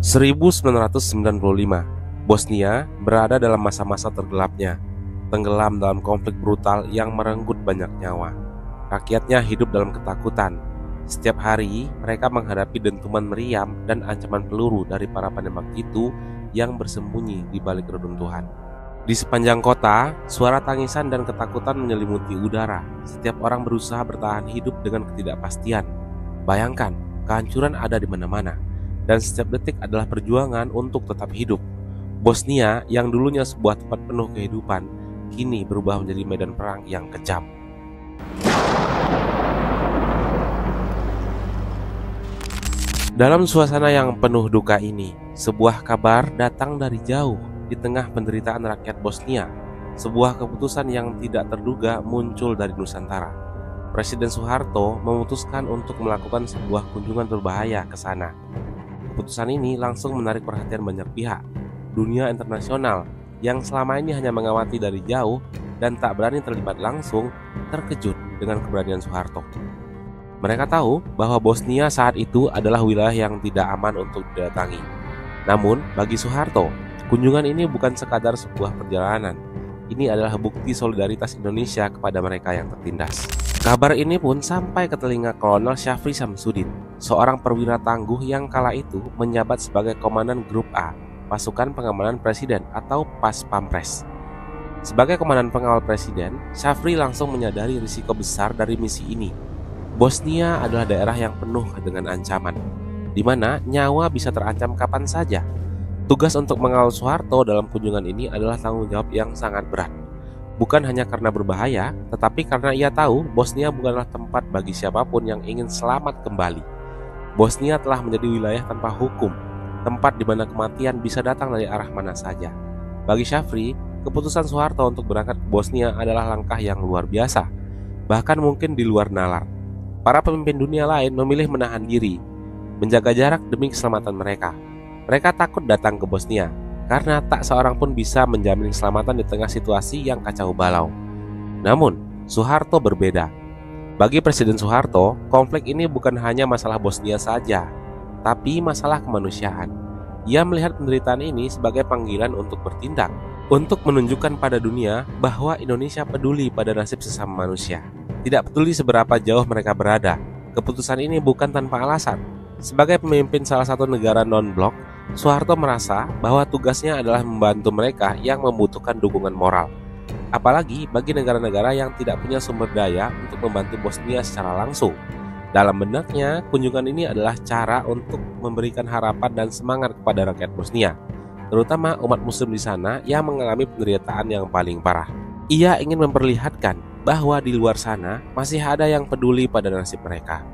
1995, Bosnia berada dalam masa-masa tergelapnya, tenggelam dalam konflik brutal yang merenggut banyak nyawa. Rakyatnya hidup dalam ketakutan. Setiap hari mereka menghadapi dentuman meriam dan ancaman peluru dari para penembak itu yang bersembunyi di balik reruntuhan. Di sepanjang kota, suara tangisan dan ketakutan menyelimuti udara. Setiap orang berusaha bertahan hidup dengan ketidakpastian. Bayangkan, kehancuran ada di mana-mana. Dan setiap detik adalah perjuangan untuk tetap hidup. Bosnia yang dulunya sebuah tempat penuh kehidupan, kini berubah menjadi medan perang yang kejam. Dalam suasana yang penuh duka ini, sebuah kabar datang dari jauh di tengah penderitaan rakyat Bosnia. Sebuah keputusan yang tidak terduga muncul dari Nusantara. Presiden Soeharto memutuskan untuk melakukan sebuah kunjungan berbahaya ke sana. Keputusan ini langsung menarik perhatian banyak pihak. Dunia internasional yang selama ini hanya mengawati dari jauh dan tak berani terlibat langsung terkejut dengan keberanian Soeharto. Mereka tahu bahwa Bosnia saat itu adalah wilayah yang tidak aman untuk didatangi. Namun bagi Soeharto, kunjungan ini bukan sekadar sebuah perjalanan. Ini adalah bukti solidaritas Indonesia kepada mereka yang tertindas. Kabar ini pun sampai ke telinga Kolonel Sjafrie Sjamsoeddin, seorang perwira tangguh yang kala itu menjabat sebagai Komandan Grup A, Pasukan Pengamanan Presiden atau Pas Pampres. Sebagai Komandan Pengawal Presiden, Sjafrie langsung menyadari risiko besar dari misi ini. Bosnia adalah daerah yang penuh dengan ancaman, di mana nyawa bisa terancam kapan saja. Tugas untuk mengawal Soeharto dalam kunjungan ini adalah tanggung jawab yang sangat berat. Bukan hanya karena berbahaya, tetapi karena ia tahu Bosnia bukanlah tempat bagi siapapun yang ingin selamat kembali. Bosnia telah menjadi wilayah tanpa hukum, tempat di mana kematian bisa datang dari arah mana saja. Bagi Sjafrie, keputusan Soeharto untuk berangkat ke Bosnia adalah langkah yang luar biasa, bahkan mungkin di luar nalar. Para pemimpin dunia lain memilih menahan diri, menjaga jarak demi keselamatan mereka. Mereka takut datang ke Bosnia, karena tak seorang pun bisa menjamin keselamatan di tengah situasi yang kacau balau. Namun, Soeharto berbeda. Bagi Presiden Soeharto, konflik ini bukan hanya masalah Bosnia saja, tapi masalah kemanusiaan. Ia melihat penderitaan ini sebagai panggilan untuk bertindak, untuk menunjukkan pada dunia bahwa Indonesia peduli pada nasib sesama manusia. Tidak peduli seberapa jauh mereka berada, keputusan ini bukan tanpa alasan. Sebagai pemimpin salah satu negara non-blok, Soeharto merasa bahwa tugasnya adalah membantu mereka yang membutuhkan dukungan moral. Apalagi bagi negara-negara yang tidak punya sumber daya untuk membantu Bosnia secara langsung. Dalam benaknya, kunjungan ini adalah cara untuk memberikan harapan dan semangat kepada rakyat Bosnia, terutama umat muslim di sana yang mengalami penderitaan yang paling parah. Ia ingin memperlihatkan bahwa di luar sana masih ada yang peduli pada nasib mereka.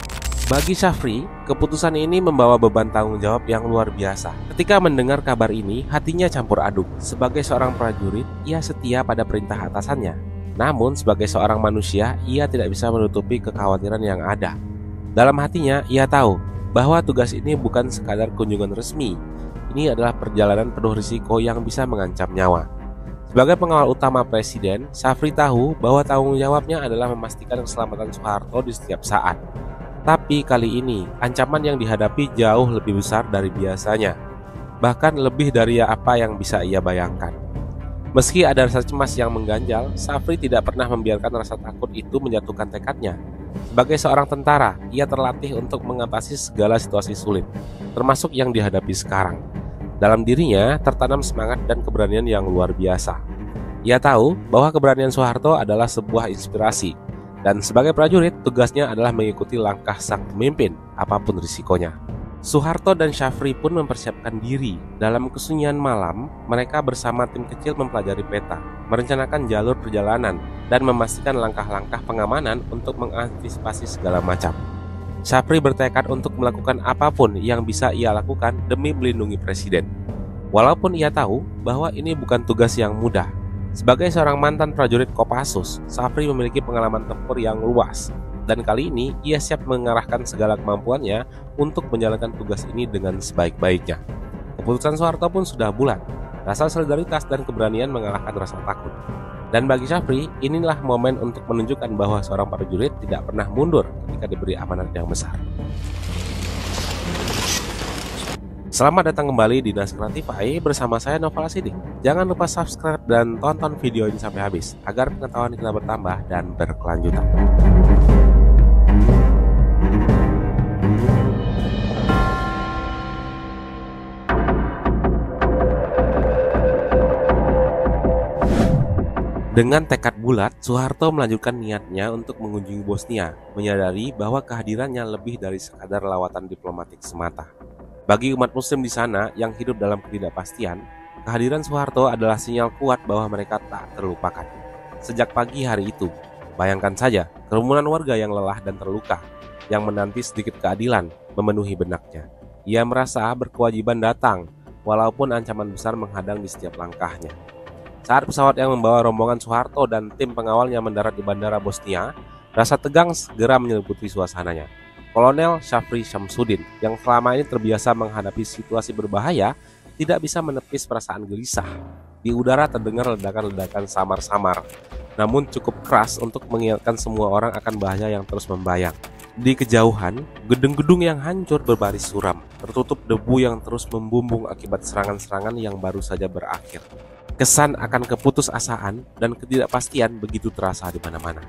Bagi Sjafrie, keputusan ini membawa beban tanggung jawab yang luar biasa. Ketika mendengar kabar ini, hatinya campur aduk. Sebagai seorang prajurit, ia setia pada perintah atasannya. Namun, sebagai seorang manusia, ia tidak bisa menutupi kekhawatiran yang ada. Dalam hatinya, ia tahu bahwa tugas ini bukan sekadar kunjungan resmi. Ini adalah perjalanan penuh risiko yang bisa mengancam nyawa. Sebagai pengawal utama presiden, Sjafrie tahu bahwa tanggung jawabnya adalah memastikan keselamatan Soeharto di setiap saat. Tapi kali ini, ancaman yang dihadapi jauh lebih besar dari biasanya, bahkan lebih dari apa yang bisa ia bayangkan. Meski ada rasa cemas yang mengganjal, Sjafrie tidak pernah membiarkan rasa takut itu menjatuhkan tekadnya. Sebagai seorang tentara, ia terlatih untuk mengatasi segala situasi sulit, termasuk yang dihadapi sekarang. Dalam dirinya, tertanam semangat dan keberanian yang luar biasa. Ia tahu bahwa keberanian Soeharto adalah sebuah inspirasi, dan sebagai prajurit, tugasnya adalah mengikuti langkah sang pemimpin, apapun risikonya. Soeharto dan Sjafrie pun mempersiapkan diri. Dalam kesunyian malam, mereka bersama tim kecil mempelajari peta, merencanakan jalur perjalanan, dan memastikan langkah-langkah pengamanan untuk mengantisipasi segala macam. Sjafrie bertekad untuk melakukan apapun yang bisa ia lakukan demi melindungi presiden. Walaupun ia tahu bahwa ini bukan tugas yang mudah. Sebagai seorang mantan prajurit Kopassus, Sjafrie memiliki pengalaman tempur yang luas, dan kali ini ia siap mengarahkan segala kemampuannya untuk menjalankan tugas ini dengan sebaik-baiknya. Keputusan Soeharto pun sudah bulat, rasa solidaritas dan keberanian mengalahkan rasa takut. Dan bagi Sjafrie, inilah momen untuk menunjukkan bahwa seorang prajurit tidak pernah mundur ketika diberi amanat yang besar. Selamat datang kembali di Nas Creativy bersama saya Novala Sidi. Jangan lupa subscribe dan tonton video ini sampai habis agar pengetahuan kita bertambah dan berkelanjutan. Dengan tekad bulat, Soeharto melanjutkan niatnya untuk mengunjungi Bosnia, menyadari bahwa kehadirannya lebih dari sekadar lawatan diplomatik semata. Bagi umat muslim di sana yang hidup dalam ketidakpastian, kehadiran Soeharto adalah sinyal kuat bahwa mereka tak terlupakan. Sejak pagi hari itu, bayangkan saja kerumunan warga yang lelah dan terluka, yang menanti sedikit keadilan memenuhi benaknya. Ia merasa berkewajiban datang, walaupun ancaman besar menghadang di setiap langkahnya. Saat pesawat yang membawa rombongan Soeharto dan tim pengawalnya mendarat di bandara Bosnia, rasa tegang segera menyeliputi suasananya. Kolonel Sjafrie Sjamsoeddin yang selama ini terbiasa menghadapi situasi berbahaya tidak bisa menepis perasaan gelisah. Di udara terdengar ledakan-ledakan samar-samar, namun cukup keras untuk mengingatkan semua orang akan bahaya yang terus membayang. Di kejauhan, gedung-gedung yang hancur berbaris suram, tertutup debu yang terus membumbung akibat serangan-serangan yang baru saja berakhir. Kesan akan keputusasaan dan ketidakpastian begitu terasa di mana-mana.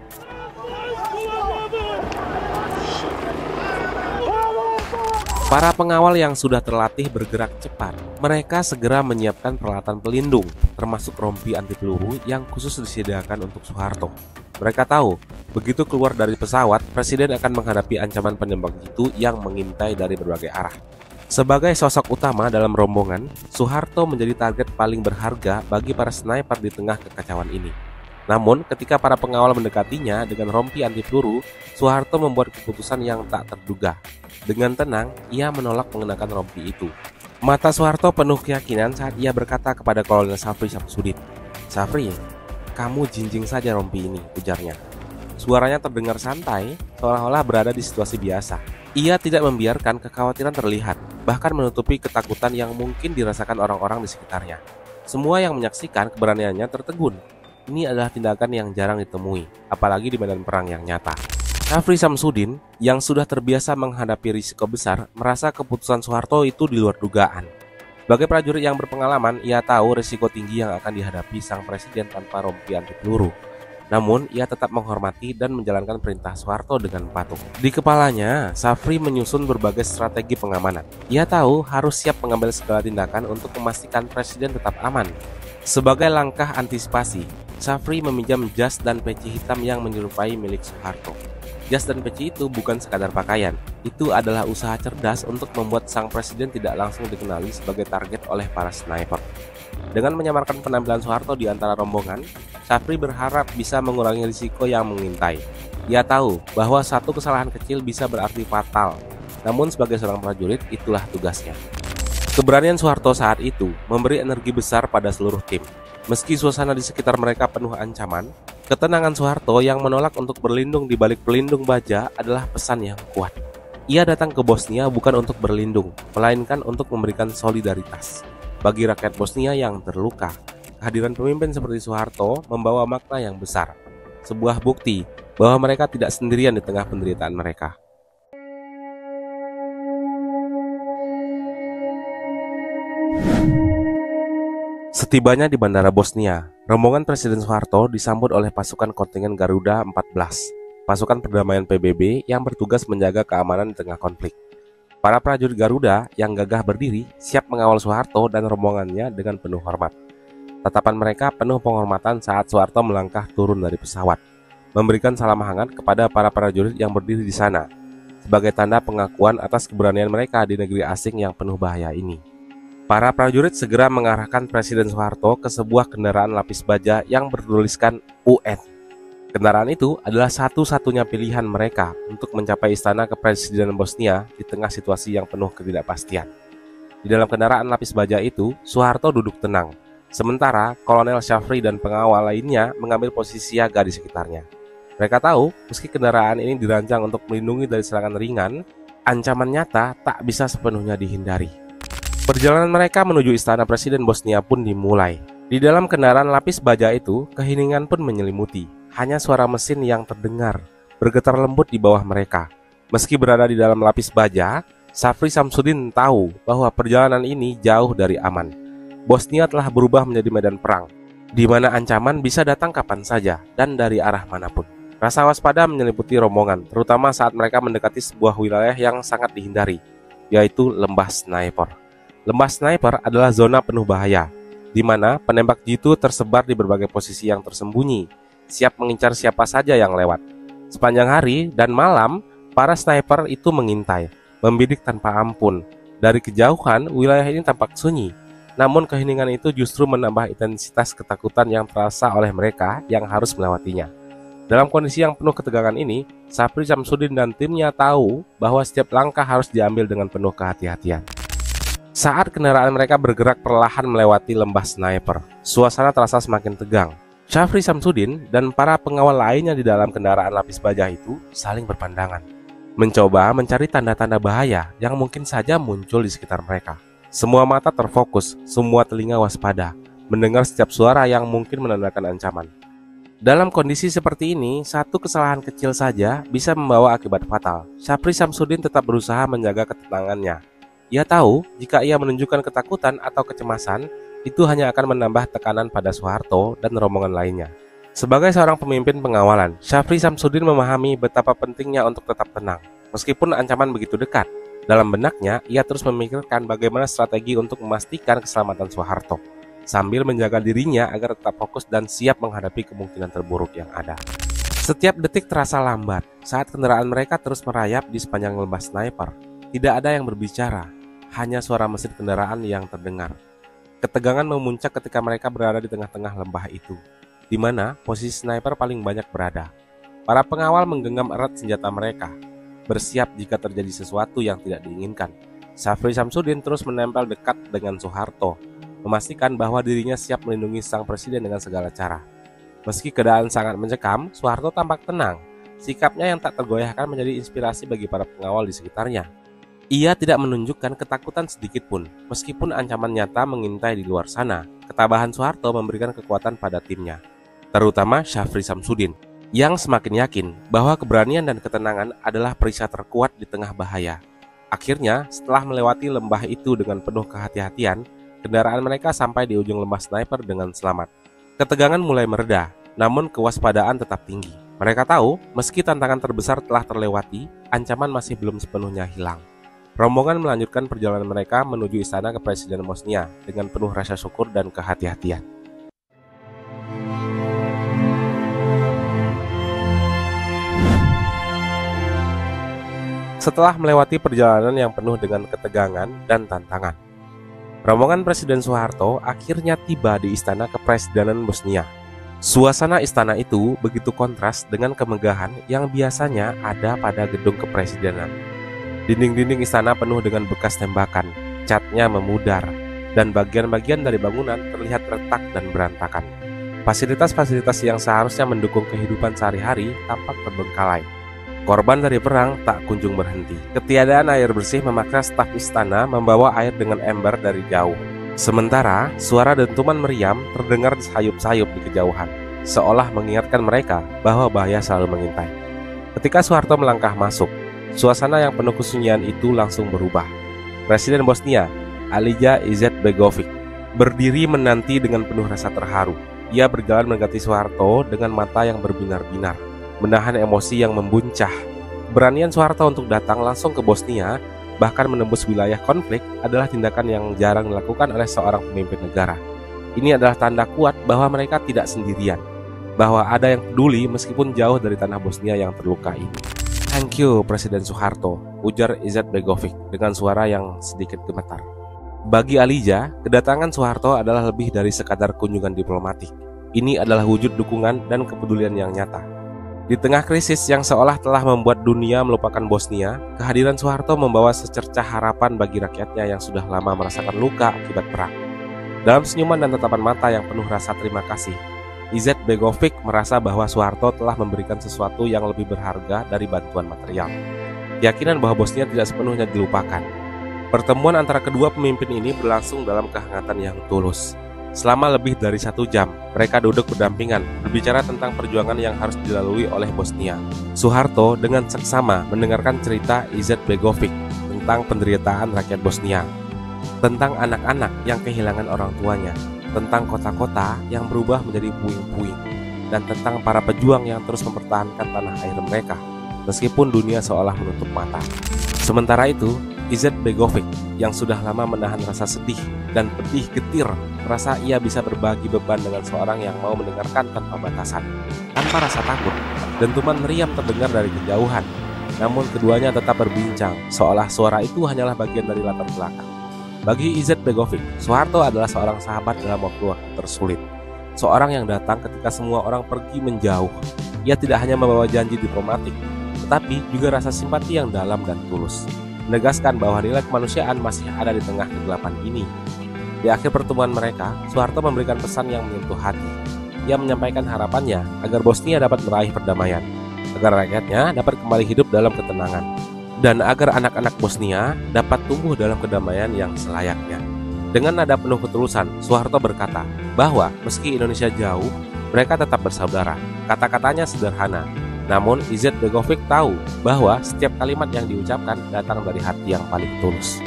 Para pengawal yang sudah terlatih bergerak cepat, mereka segera menyiapkan peralatan pelindung, termasuk rompi anti peluru yang khusus disediakan untuk Soeharto. Mereka tahu, begitu keluar dari pesawat, Presiden akan menghadapi ancaman penembak itu yang mengintai dari berbagai arah. Sebagai sosok utama dalam rombongan, Soeharto menjadi target paling berharga bagi para sniper di tengah kekacauan ini. Namun, ketika para pengawal mendekatinya dengan rompi anti peluru, Soeharto membuat keputusan yang tak terduga. Dengan tenang, ia menolak mengenakan rompi itu. Mata Soeharto penuh keyakinan saat ia berkata kepada Kolonel Sjafrie Sjamsoeddin, "Sjafrie, kamu jinjing saja rompi ini," ujarnya. Suaranya terdengar santai, seolah-olah berada di situasi biasa. Ia tidak membiarkan kekhawatiran terlihat, bahkan menutupi ketakutan yang mungkin dirasakan orang-orang di sekitarnya. Semua yang menyaksikan keberaniannya tertegun. Ini adalah tindakan yang jarang ditemui, apalagi di medan perang yang nyata. Sjafrie Sjamsoeddin, yang sudah terbiasa menghadapi risiko besar, merasa keputusan Soeharto itu di luar dugaan. Sebagai prajurit yang berpengalaman, ia tahu risiko tinggi yang akan dihadapi sang presiden tanpa rompi anti peluru. Namun, ia tetap menghormati dan menjalankan perintah Soeharto dengan patuh. Di kepalanya, Sjafrie menyusun berbagai strategi pengamanan. Ia tahu harus siap mengambil segala tindakan untuk memastikan presiden tetap aman. Sebagai langkah antisipasi, Sjafrie meminjam jas dan peci hitam yang menyerupai milik Soeharto. Jas dan peci itu bukan sekadar pakaian. Itu adalah usaha cerdas untuk membuat sang presiden tidak langsung dikenali sebagai target oleh para sniper. Dengan menyamarkan penampilan Soeharto di antara rombongan, Sjafrie berharap bisa mengurangi risiko yang mengintai. Ia tahu bahwa satu kesalahan kecil bisa berarti fatal. Namun sebagai seorang prajurit, itulah tugasnya. Keberanian Soeharto saat itu memberi energi besar pada seluruh tim. Meski suasana di sekitar mereka penuh ancaman, ketenangan Soeharto yang menolak untuk berlindung di balik pelindung baja adalah pesan yang kuat. Ia datang ke Bosnia bukan untuk berlindung, melainkan untuk memberikan solidaritas bagi rakyat Bosnia yang terluka. Kehadiran pemimpin seperti Soeharto membawa makna yang besar, sebuah bukti bahwa mereka tidak sendirian di tengah penderitaan mereka. Setibanya di bandara Bosnia, rombongan Presiden Soeharto disambut oleh pasukan kontingen Garuda 14, pasukan perdamaian PBB yang bertugas menjaga keamanan di tengah konflik. Para prajurit Garuda yang gagah berdiri siap mengawal Soeharto dan rombongannya dengan penuh hormat. Tatapan mereka penuh penghormatan saat Soeharto melangkah turun dari pesawat, memberikan salam hangat kepada para prajurit yang berdiri di sana, sebagai tanda pengakuan atas keberanian mereka di negeri asing yang penuh bahaya ini. Para prajurit segera mengarahkan Presiden Soeharto ke sebuah kendaraan lapis baja yang bertuliskan UN. Kendaraan itu adalah satu-satunya pilihan mereka untuk mencapai istana kepresidenan Bosnia di tengah situasi yang penuh ketidakpastian. Di dalam kendaraan lapis baja itu, Soeharto duduk tenang. Sementara, Kolonel Sjafrie dan pengawal lainnya mengambil posisi siaga di sekitarnya. Mereka tahu, meski kendaraan ini dirancang untuk melindungi dari serangan ringan, ancaman nyata tak bisa sepenuhnya dihindari. Perjalanan mereka menuju istana Presiden Bosnia pun dimulai. Di dalam kendaraan lapis baja itu, keheningan pun menyelimuti. Hanya suara mesin yang terdengar, bergetar lembut di bawah mereka. Meski berada di dalam lapis baja, Sjafrie Sjamsoeddin tahu bahwa perjalanan ini jauh dari aman. Bosnia telah berubah menjadi medan perang, di mana ancaman bisa datang kapan saja dan dari arah manapun. Rasa waspada menyeliputi rombongan, terutama saat mereka mendekati sebuah wilayah yang sangat dihindari, yaitu Lembah Sniper. Lembah Sniper adalah zona penuh bahaya, di mana penembak jitu tersebar di berbagai posisi yang tersembunyi, siap mengincar siapa saja yang lewat. Sepanjang hari dan malam, para sniper itu mengintai, membidik tanpa ampun. Dari kejauhan, wilayah ini tampak sunyi, namun keheningan itu justru menambah intensitas ketakutan yang terasa oleh mereka yang harus melewatinya. Dalam kondisi yang penuh ketegangan ini, Sjafrie Sjamsoeddin dan timnya tahu bahwa setiap langkah harus diambil dengan penuh kehati-hatian. Saat kendaraan mereka bergerak perlahan melewati Lembah Sniper, suasana terasa semakin tegang. Sjafrie Sjamsoeddin dan para pengawal lainnya di dalam kendaraan lapis baja itu saling berpandangan, mencoba mencari tanda-tanda bahaya yang mungkin saja muncul di sekitar mereka. Semua mata terfokus, semua telinga waspada, mendengar setiap suara yang mungkin menandakan ancaman. Dalam kondisi seperti ini, satu kesalahan kecil saja bisa membawa akibat fatal. Sjafrie Sjamsoeddin tetap berusaha menjaga ketenangannya. Ia tahu jika ia menunjukkan ketakutan atau kecemasan, itu hanya akan menambah tekanan pada Soeharto dan rombongan lainnya. Sebagai seorang pemimpin pengawalan, Sjafrie Sjamsoeddin memahami betapa pentingnya untuk tetap tenang, meskipun ancaman begitu dekat. Dalam benaknya, ia terus memikirkan bagaimana strategi untuk memastikan keselamatan Soeharto, sambil menjaga dirinya agar tetap fokus dan siap menghadapi kemungkinan terburuk yang ada. Setiap detik terasa lambat saat kendaraan mereka terus merayap di sepanjang Lembah Sniper. Tidak ada yang berbicara, hanya suara mesin kendaraan yang terdengar. Ketegangan memuncak ketika mereka berada di tengah-tengah lembah itu, di mana posisi sniper paling banyak berada. Para pengawal menggenggam erat senjata mereka, bersiap jika terjadi sesuatu yang tidak diinginkan. Sjafrie Sjamsoeddin terus menempel dekat dengan Soeharto, memastikan bahwa dirinya siap melindungi sang presiden dengan segala cara. Meski keadaan sangat mencekam, Soeharto tampak tenang. Sikapnya yang tak tergoyahkan menjadi inspirasi bagi para pengawal di sekitarnya. Ia tidak menunjukkan ketakutan sedikitpun, meskipun ancaman nyata mengintai di luar sana. Ketabahan Soeharto memberikan kekuatan pada timnya, terutama Sjafrie Sjamsoeddin, yang semakin yakin bahwa keberanian dan ketenangan adalah perisai terkuat di tengah bahaya. Akhirnya, setelah melewati lembah itu dengan penuh kehati-hatian, kendaraan mereka sampai di ujung Lembah Sniper dengan selamat. Ketegangan mulai mereda, namun kewaspadaan tetap tinggi. Mereka tahu, meski tantangan terbesar telah terlewati, ancaman masih belum sepenuhnya hilang. Rombongan melanjutkan perjalanan mereka menuju istana Kepresiden Bosnia dengan penuh rasa syukur dan kehati-hatian. Setelah melewati perjalanan yang penuh dengan ketegangan dan tantangan, rombongan Presiden Soeharto akhirnya tiba di istana Kepresidenan Bosnia. Suasana istana itu begitu kontras dengan kemegahan yang biasanya ada pada gedung kepresidenan. Dinding-dinding istana penuh dengan bekas tembakan, catnya memudar, dan bagian-bagian dari bangunan terlihat retak dan berantakan. Fasilitas-fasilitas yang seharusnya mendukung kehidupan sehari-hari tampak terbengkalai. Korban dari perang tak kunjung berhenti. Ketiadaan air bersih memaksa staf istana membawa air dengan ember dari jauh. Sementara, suara dentuman meriam terdengar sayup-sayup di kejauhan, seolah mengingatkan mereka bahwa bahaya selalu mengintai. Ketika Soeharto melangkah masuk, suasana yang penuh kesunyian itu langsung berubah. Presiden Bosnia, Alija Izetbegović, berdiri menanti dengan penuh rasa terharu. Ia berjalan mendekati Soeharto dengan mata yang berbinar-binar, menahan emosi yang membuncah. Keberanian Soeharto untuk datang langsung ke Bosnia, bahkan menembus wilayah konflik, adalah tindakan yang jarang dilakukan oleh seorang pemimpin negara. Ini adalah tanda kuat bahwa mereka tidak sendirian, bahwa ada yang peduli meskipun jauh dari tanah Bosnia yang terluka ini. "Thank you, Presiden Soeharto," ujar Izetbegović dengan suara yang sedikit gemetar. Bagi Alija, kedatangan Soeharto adalah lebih dari sekadar kunjungan diplomatik. Ini adalah wujud dukungan dan kepedulian yang nyata. Di tengah krisis yang seolah telah membuat dunia melupakan Bosnia, kehadiran Soeharto membawa secercah harapan bagi rakyatnya yang sudah lama merasakan luka akibat perang. Dalam senyuman dan tatapan mata yang penuh rasa terima kasih, Izetbegović merasa bahwa Soeharto telah memberikan sesuatu yang lebih berharga dari bantuan material. Keyakinan bahwa Bosnia tidak sepenuhnya dilupakan. Pertemuan antara kedua pemimpin ini berlangsung dalam kehangatan yang tulus. Selama lebih dari 1 jam, mereka duduk berdampingan, berbicara tentang perjuangan yang harus dilalui oleh Bosnia. Soeharto dengan seksama mendengarkan cerita Izetbegović tentang tentang penderitaan rakyat Bosnia, tentang anak-anak yang kehilangan orang tuanya, tentang kota-kota yang berubah menjadi puing-puing, dan tentang para pejuang yang terus mempertahankan tanah air mereka meskipun dunia seolah menutup mata. Sementara itu, Izetbegović yang sudah lama menahan rasa sedih dan pedih getir merasa ia bisa berbagi beban dengan seorang yang mau mendengarkan tanpa batasan, tanpa rasa takut. Dentuman meriam terdengar dari kejauhan, namun keduanya tetap berbincang seolah suara itu hanyalah bagian dari latar belakang. Bagi Izetbegović, Soeharto adalah seorang sahabat dalam waktu-waktu tersulit. Seorang yang datang ketika semua orang pergi menjauh. Ia tidak hanya membawa janji diplomatik, tetapi juga rasa simpati yang dalam dan tulus. Menegaskan bahwa nilai kemanusiaan masih ada di tengah kegelapan ini. Di akhir pertemuan mereka, Soeharto memberikan pesan yang menyentuh hati. Ia menyampaikan harapannya agar Bosnia dapat meraih perdamaian, agar rakyatnya dapat kembali hidup dalam ketenangan, dan agar anak-anak Bosnia dapat tumbuh dalam kedamaian yang selayaknya. Dengan nada penuh ketulusan, Soeharto berkata bahwa meski Indonesia jauh, mereka tetap bersaudara. Kata-katanya sederhana, namun Izetbegović tahu bahwa setiap kalimat yang diucapkan datang dari hati yang paling tulus.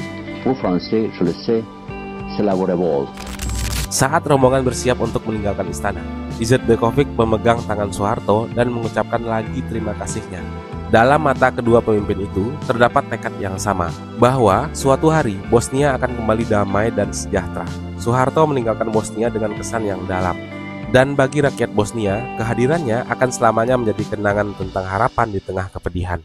Saat rombongan bersiap untuk meninggalkan istana, Izetbegović memegang tangan Soeharto dan mengucapkan lagi terima kasihnya. Dalam mata kedua pemimpin itu terdapat tekad yang sama, bahwa suatu hari Bosnia akan kembali damai dan sejahtera. Soeharto meninggalkan Bosnia dengan kesan yang dalam, dan bagi rakyat Bosnia, kehadirannya akan selamanya menjadi kenangan tentang harapan di tengah kepedihan.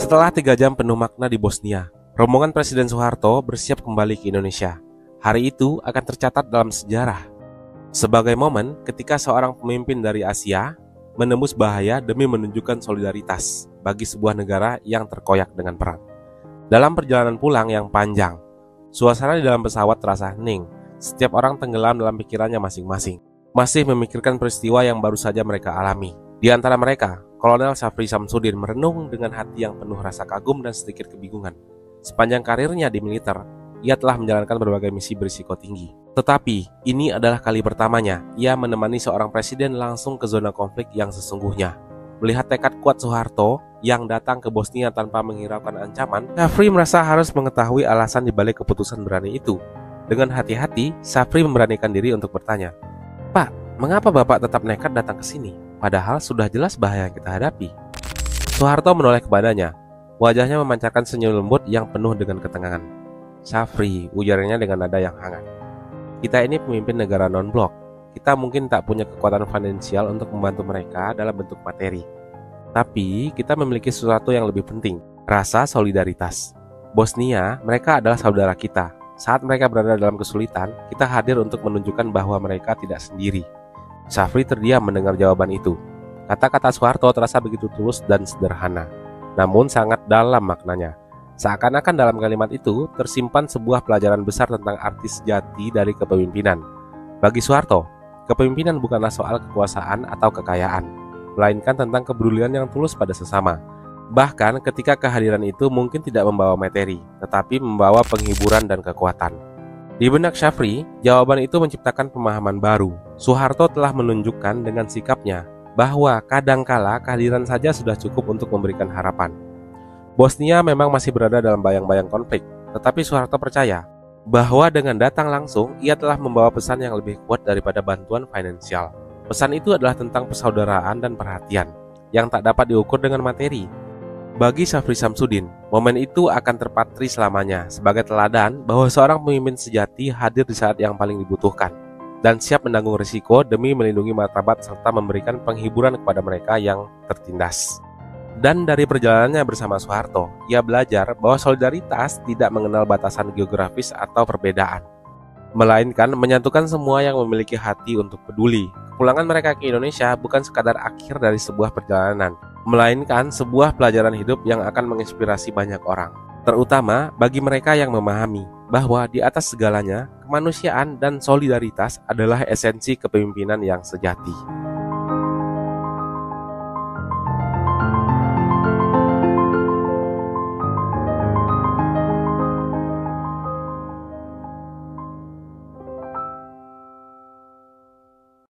Setelah 3 jam penuh makna di Bosnia, rombongan Presiden Soeharto bersiap kembali ke Indonesia. Hari itu akan tercatat dalam sejarah sebagai momen ketika seorang pemimpin dari Asia menembus bahaya demi menunjukkan solidaritas bagi sebuah negara yang terkoyak dengan perang. Dalam perjalanan pulang yang panjang, suasana di dalam pesawat terasa hening. Setiap orang tenggelam dalam pikirannya masing-masing, masih memikirkan peristiwa yang baru saja mereka alami. Di antara mereka, Kolonel Sjafrie Sjamsoeddin merenung dengan hati yang penuh rasa kagum dan sedikit kebingungan. Sepanjang karirnya di militer, ia telah menjalankan berbagai misi berisiko tinggi. Tetapi, ini adalah kali pertamanya ia menemani seorang presiden langsung ke zona konflik yang sesungguhnya. Melihat tekad kuat Soeharto yang datang ke Bosnia tanpa menghiraukan ancaman, Sjafrie merasa harus mengetahui alasan dibalik keputusan berani itu. Dengan hati-hati, Sjafrie memberanikan diri untuk bertanya, "Pak, mengapa Bapak tetap nekat datang ke sini? Padahal sudah jelas bahaya yang kita hadapi." Soeharto menoleh kepadanya. Wajahnya memancarkan senyum lembut yang penuh dengan ketenangan. "Sjafrie," ujarnya dengan nada yang hangat, "kita ini pemimpin negara non-blok. Kita mungkin tak punya kekuatan finansial untuk membantu mereka dalam bentuk materi. Tapi kita memiliki sesuatu yang lebih penting, rasa solidaritas. Bosnia, mereka adalah saudara kita. Saat mereka berada dalam kesulitan, kita hadir untuk menunjukkan bahwa mereka tidak sendiri." Sjafrie terdiam mendengar jawaban itu. Kata-kata Soeharto terasa begitu tulus dan sederhana, namun sangat dalam maknanya. Seakan-akan dalam kalimat itu tersimpan sebuah pelajaran besar tentang arti sejati dari kepemimpinan. Bagi Soeharto, kepemimpinan bukanlah soal kekuasaan atau kekayaan, melainkan tentang kepedulian yang tulus pada sesama. Bahkan ketika kehadiran itu mungkin tidak membawa materi, tetapi membawa penghiburan dan kekuatan. Di benak Sjafrie, jawaban itu menciptakan pemahaman baru. Soeharto telah menunjukkan dengan sikapnya bahwa kadangkala kehadiran saja sudah cukup untuk memberikan harapan. Bosnia memang masih berada dalam bayang-bayang konflik, tetapi Soeharto percaya bahwa dengan datang langsung, ia telah membawa pesan yang lebih kuat daripada bantuan finansial. Pesan itu adalah tentang persaudaraan dan perhatian, yang tak dapat diukur dengan materi. Bagi Sjafrie Sjamsoeddin, momen itu akan terpatri selamanya sebagai teladan bahwa seorang pemimpin sejati hadir di saat yang paling dibutuhkan, dan siap menanggung risiko demi melindungi martabat serta memberikan penghiburan kepada mereka yang tertindas. Dan dari perjalanannya bersama Soeharto, ia belajar bahwa solidaritas tidak mengenal batasan geografis atau perbedaan, melainkan menyatukan semua yang memiliki hati untuk peduli. Kepulangan mereka ke Indonesia bukan sekadar akhir dari sebuah perjalanan, melainkan sebuah pelajaran hidup yang akan menginspirasi banyak orang, terutama bagi mereka yang memahami bahwa di atas segalanya, kemanusiaan dan solidaritas adalah esensi kepemimpinan yang sejati.